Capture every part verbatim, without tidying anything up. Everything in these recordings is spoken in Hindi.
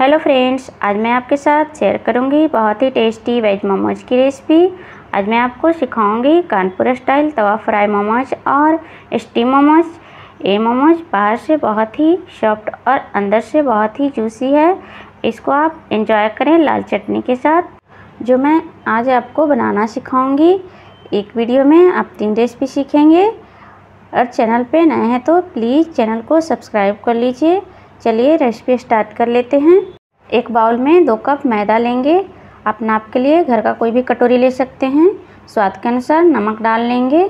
हेलो फ्रेंड्स, आज मैं आपके साथ शेयर करूंगी बहुत ही टेस्टी वेज मोमोज की रेसिपी। आज मैं आपको सिखाऊंगी कानपुर स्टाइल तवा फ्राई मोमोज और स्टीम मोमोज। ये मोमोज बाहर से बहुत ही सॉफ्ट और अंदर से बहुत ही जूसी है। इसको आप एंजॉय करें लाल चटनी के साथ, जो मैं आज आपको बनाना सिखाऊंगी। एक वीडियो में आप तीन रेसिपी सीखेंगे। और चैनल पे नए हैं तो प्लीज़ चैनल को सब्सक्राइब कर लीजिए। चलिए रेसिपी स्टार्ट कर लेते हैं। एक बाउल में दो कप मैदा लेंगे। आप नाप के लिए घर का कोई भी कटोरी ले सकते हैं। स्वाद के अनुसार नमक डाल लेंगे।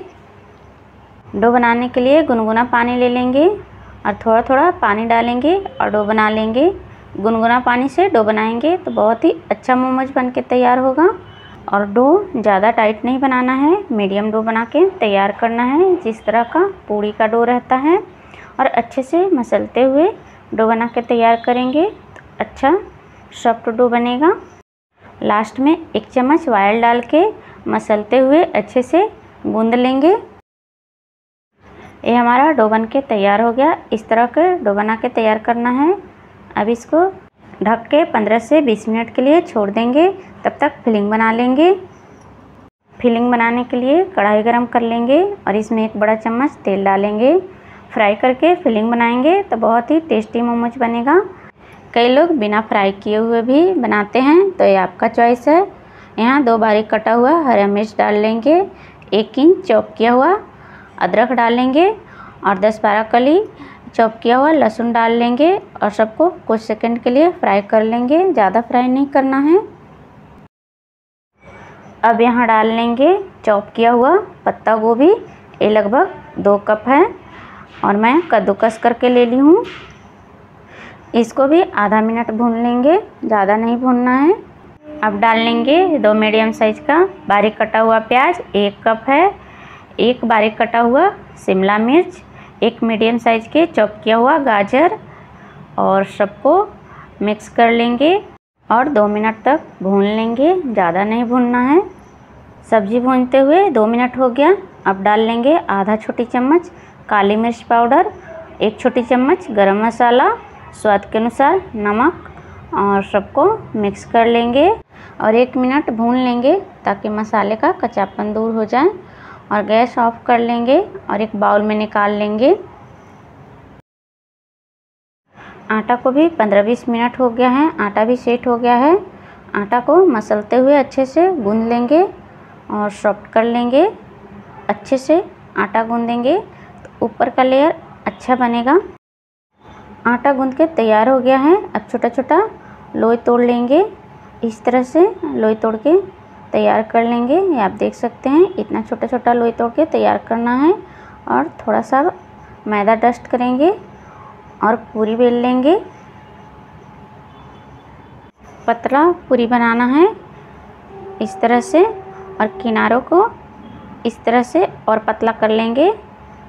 डो बनाने के लिए गुनगुना पानी ले लेंगे और थोड़ा थोड़ा पानी डालेंगे और डो बना लेंगे। गुनगुना पानी से डो बनाएंगे तो बहुत ही अच्छा मोमोज बन के तैयार होगा। और डो ज़्यादा टाइट नहीं बनाना है, मीडियम डो बना के तैयार करना है, जिस तरह का पूड़ी का डो रहता है। और अच्छे से मसलते हुए डो बना के तैयार करेंगे तो अच्छा सॉफ्ट डो बनेगा। लास्ट में एक चम्मच ऑयल डाल के मसलते हुए अच्छे से गूंद लेंगे। ये हमारा डो बन के तैयार हो गया। इस तरह के डो बना के तैयार करना है। अब इसको ढक के पंद्रह से बीस मिनट के लिए छोड़ देंगे। तब तक फिलिंग बना लेंगे। फिलिंग बनाने के लिए कढ़ाई गरम कर लेंगे और इसमें एक बड़ा चम्मच तेल डालेंगे। फ्राई करके फिलिंग बनाएंगे तो बहुत ही टेस्टी मोमोज बनेगा। कई लोग बिना फ्राई किए हुए भी बनाते हैं, तो ये आपका चॉइस है। यहाँ दो बारीक कटा हुआ हरा मिर्च डाल लेंगे, एक इंच चॉप किया हुआ अदरक डालेंगे और दस बारह कली चॉप किया हुआ लहसुन डाल लेंगे और सबको कुछ सेकंड के लिए फ्राई कर लेंगे। ज़्यादा फ्राई नहीं करना है। अब यहाँ डाल लेंगे चॉप किया हुआ पत्ता गोभी, ये लगभग दो कप है और मैं कद्दूकस करके ले ली हूँ। इसको भी आधा मिनट भून लेंगे, ज़्यादा नहीं भूनना है। अब डाल लेंगे दो मीडियम साइज़ का बारीक कटा हुआ प्याज, एक कप है, एक बारीक कटा हुआ शिमला मिर्च, एक मीडियम साइज़ के चॉप किया हुआ गाजर और सबको मिक्स कर लेंगे और दो मिनट तक भून लेंगे, ज़्यादा नहीं भूनना है। सब्ज़ी भूनते हुए दो मिनट हो गया। अब डाल लेंगे आधा छोटी चम्मच काली मिर्च पाउडर, एक छोटी चम्मच गरम मसाला, स्वाद के अनुसार नमक और सबको मिक्स कर लेंगे और एक मिनट भून लेंगे ताकि मसाले का कच्चापन दूर हो जाए। और गैस ऑफ कर लेंगे और एक बाउल में निकाल लेंगे। आटा को भी पंद्रह बीस मिनट हो गया है, आटा भी सेट हो गया है। आटा को मसलते हुए अच्छे से गूंद लेंगे और सॉफ्ट कर लेंगे। अच्छे से आटा गूंदेंगे तो ऊपर का लेयर अच्छा बनेगा। आटा गूंद के तैयार हो गया है। अब छोटा छोटा लोई तोड़ लेंगे। इस तरह से लोई तोड़ के तैयार कर लेंगे। ये आप देख सकते हैं, इतना छोटा छोटा लोई तोड़ के तैयार करना है। और थोड़ा सा मैदा डस्ट करेंगे और पूरी बेल लेंगे। पतला पूरी बनाना है इस तरह से और किनारों को इस तरह से और पतला कर लेंगे,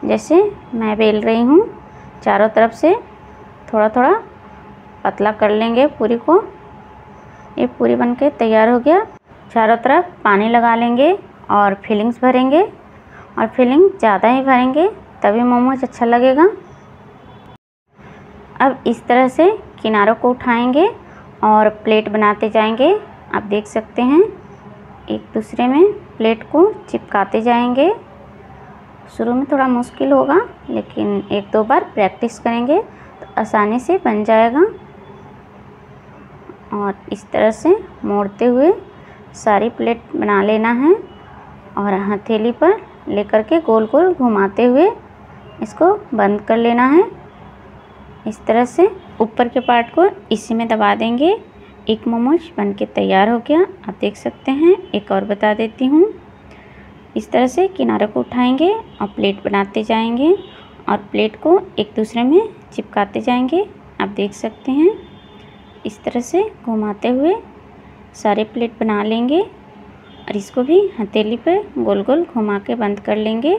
जैसे मैं बेल रही हूँ। चारों तरफ से थोड़ा थोड़ा पतला कर लेंगे पूरी को। ये पूरी बन के तैयार हो गया। चारों तरफ पानी लगा लेंगे और फिलिंग्स भरेंगे और फिलिंग ज़्यादा ही भरेंगे तभी मोमोज अच्छा लगेगा। अब इस तरह से किनारों को उठाएंगे और प्लेट बनाते जाएंगे। आप देख सकते हैं, एक दूसरे में प्लेट को चिपकाते जाएंगे। शुरू में थोड़ा मुश्किल होगा, लेकिन एक दो बार प्रैक्टिस करेंगे तो आसानी से बन जाएगा। और इस तरह से मोड़ते हुए सारी प्लेट बना लेना है और हथेली पर लेकर के गोल गोल घुमाते हुए इसको बंद कर लेना है। इस तरह से ऊपर के पार्ट को इसी में दबा देंगे। एक मोमोज बन के तैयार हो गया। आप देख सकते हैं, एक और बता देती हूँ। इस तरह से किनारों को उठाएंगे और प्लेट बनाते जाएंगे और प्लेट को एक दूसरे में चिपकाते जाएंगे। आप देख सकते हैं, इस तरह से घुमाते हुए सारे प्लेट बना लेंगे और इसको भी हथेली पर गोल गोल घुमा के बंद कर लेंगे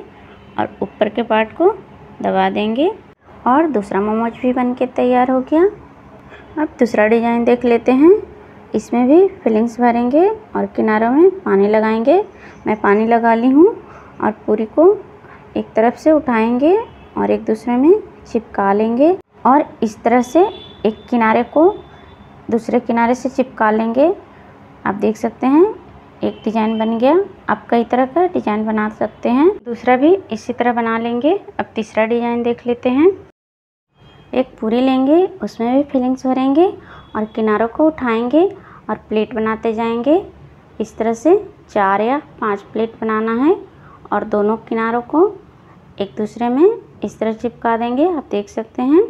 और ऊपर के पार्ट को दबा देंगे। और दूसरा मोमोज भी बन के तैयार हो गया। अब दूसरा डिज़ाइन देख लेते हैं। इसमें भी फिलिंग्स भरेंगे और किनारों में पानी लगाएंगे। मैं पानी लगा ली हूँ और पूरी को एक तरफ से उठाएंगे और एक दूसरे में चिपका लेंगे। और इस तरह से एक किनारे को दूसरे किनारे से चिपका लेंगे। आप देख सकते हैं एक डिज़ाइन बन गया। आप कई तरह का डिज़ाइन बना सकते हैं, दूसरा भी इसी तरह बना लेंगे। अब तीसरा डिज़ाइन देख लेते हैं। एक पूरी लेंगे, उसमें भी फिलिंग्स भरेंगे और किनारों को उठाएंगे और प्लेट बनाते जाएंगे। इस तरह से चार या पांच प्लेट बनाना है और दोनों किनारों को एक दूसरे में इस तरह चिपका देंगे। आप देख सकते हैं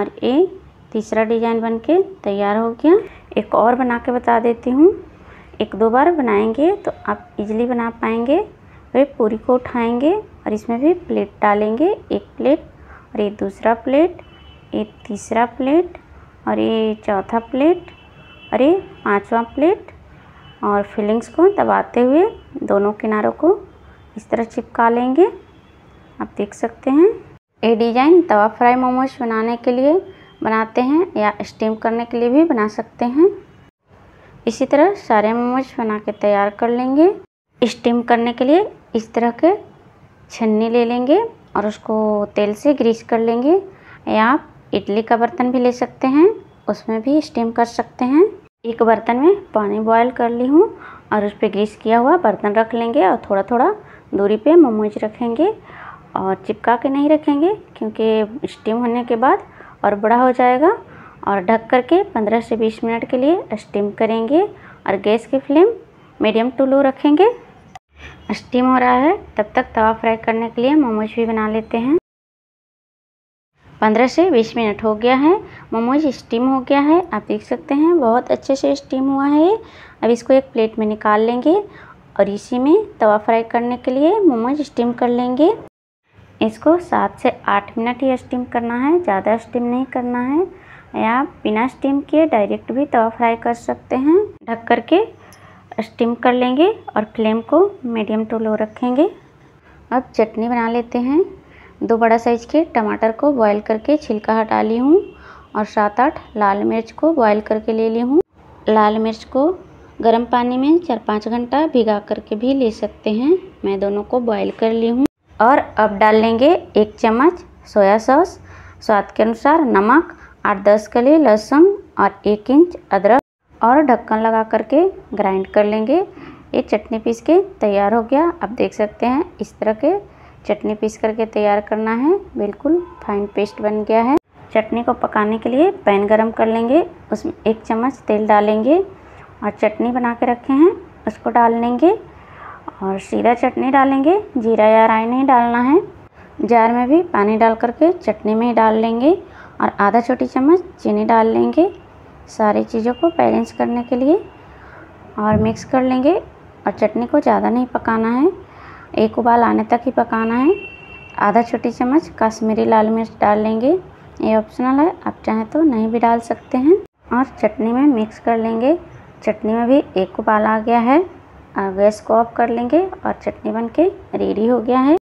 और ये तीसरा डिज़ाइन बनके तैयार हो गया। एक और बना के बता देती हूँ। एक दो बार बनाएंगे तो आप इजीली बना पाएंगे। वे पूरी को उठाएंगे और इसमें भी प्लेट डालेंगे, एक प्लेट और ये दूसरा प्लेट, ये तीसरा प्लेट और ये चौथा प्लेट और ये पाँचवा प्लेट और फिलिंग्स को दबाते हुए दोनों किनारों को इस तरह चिपका लेंगे। आप देख सकते हैं। ये डिज़ाइन तवा फ्राई मोमोज बनाने के लिए बनाते हैं या स्टीम करने के लिए भी बना सकते हैं। इसी तरह सारे मोमोज बना के तैयार कर लेंगे। स्टीम करने के लिए इस तरह के छन्नी ले लेंगे और उसको तेल से ग्रीस कर लेंगे। या आप इडली का बर्तन भी ले सकते हैं, उसमें भी स्टीम कर सकते हैं। एक बर्तन में पानी बॉयल कर ली हूँ और उस पर ग्रीस किया हुआ बर्तन रख लेंगे और थोड़ा थोड़ा दूरी पे मोमोज रखेंगे और चिपका के नहीं रखेंगे क्योंकि स्टीम होने के बाद और बड़ा हो जाएगा। और ढक करके पंद्रह से बीस मिनट के लिए स्टीम करेंगे और गैस की फ्लेम मीडियम टू लो रखेंगे। स्टीम हो रहा है तब तक तवा फ्राई करने के लिए मोमोज भी बना लेते हैं। पंद्रह से बीस मिनट हो गया है, मोमोज स्टीम हो गया है। आप देख सकते हैं बहुत अच्छे से स्टीम हुआ है। अब इसको एक प्लेट में निकाल लेंगे और इसी में तवा फ्राई करने के लिए मोमोज स्टीम कर लेंगे। इसको सात से आठ मिनट ही स्टीम करना है, ज़्यादा स्टीम नहीं करना है। या आप बिना स्टीम किए डायरेक्ट भी तवा फ्राई कर सकते हैं। ढक करके स्टीम कर लेंगे और फ्लेम को मीडियम टू लो रखेंगे। अब चटनी बना लेते हैं। दो बड़ा साइज के टमाटर को बॉईल करके छिलका हटा ली हूँ और सात आठ लाल मिर्च को बॉईल करके ले ली हूँ। लाल मिर्च को गर्म पानी में चार पाँच घंटा भिगा करके भी ले सकते हैं। मैं दोनों को बॉईल कर ली हूँ। और अब डाल लेंगे एक चम्मच सोया सॉस, स्वाद के अनुसार नमक, आठ दस कली लहसुन और एक इंच अदरक और ढक्कन लगा करके ग्राइंड कर लेंगे। ये चटनी पीस के तैयार हो गया। आप देख सकते हैं इस तरह के चटनी पीस करके तैयार करना है। बिल्कुल फाइन पेस्ट बन गया है। चटनी को पकाने के लिए पैन गरम कर लेंगे, उसमें एक चम्मच तेल डालेंगे और चटनी बना के रखे हैं उसको डाल लेंगे और सीधा चटनी डालेंगे, जीरा या राई नहीं डालना है। जार में भी पानी डाल करके चटनी में ही डाल लेंगे और आधा छोटी चम्मच चीनी डाल लेंगे। सारी चीज़ों को बैलेंस करने के लिए और मिक्स कर लेंगे। और चटनी को ज़्यादा नहीं पकाना है, एक उबाल आने तक ही पकाना है। आधा छोटी चम्मच कश्मीरी लाल मिर्च डाल लेंगे, ये ऑप्शनल है, आप चाहें तो नहीं भी डाल सकते हैं। और चटनी में मिक्स कर लेंगे। चटनी में भी एक उबाल आ गया है। गैस को ऑफ कर लेंगे और चटनी बनके रेडी हो गया है।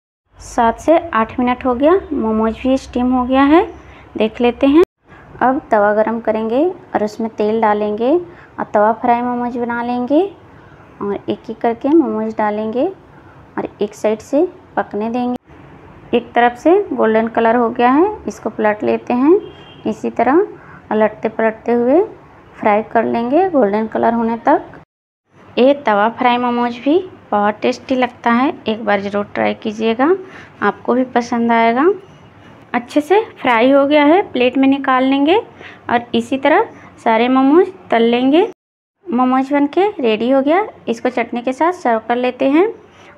सात से आठ मिनट हो गया, मोमोज भी स्टीम हो गया है। देख लेते हैं। अब तवा गरम करेंगे और उसमें तेल डालेंगे और तवा फ्राई मोमोज बना लेंगे और एक एक करके मोमोज डालेंगे और एक साइड से पकने देंगे। एक तरफ से गोल्डन कलर हो गया है, इसको पलट लेते हैं। इसी तरह पलटते पलटते हुए फ्राई कर लेंगे गोल्डन कलर होने तक। ये तवा फ्राई मोमोज भी बहुत टेस्टी लगता है, एक बार ज़रूर ट्राई कीजिएगा, आपको भी पसंद आएगा। अच्छे से फ्राई हो गया है, प्लेट में निकाल लेंगे और इसी तरह सारे मोमोज तल लेंगे। मोमोज बनके रेडी हो गया। इसको चटनी के साथ सर्व कर लेते हैं।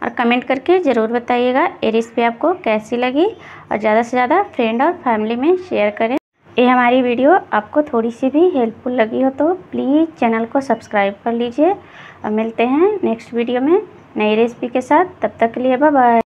और कमेंट करके ज़रूर बताइएगा ये रेसिपी आपको कैसी लगी और ज़्यादा से ज़्यादा फ्रेंड और फैमिली में शेयर करें। ये हमारी वीडियो आपको थोड़ी सी भी हेल्पफुल लगी हो तो प्लीज़ चैनल को सब्सक्राइब कर लीजिए। और मिलते हैं नेक्स्ट वीडियो में नई रेसिपी के साथ। तब तक के लिए बाय बाय।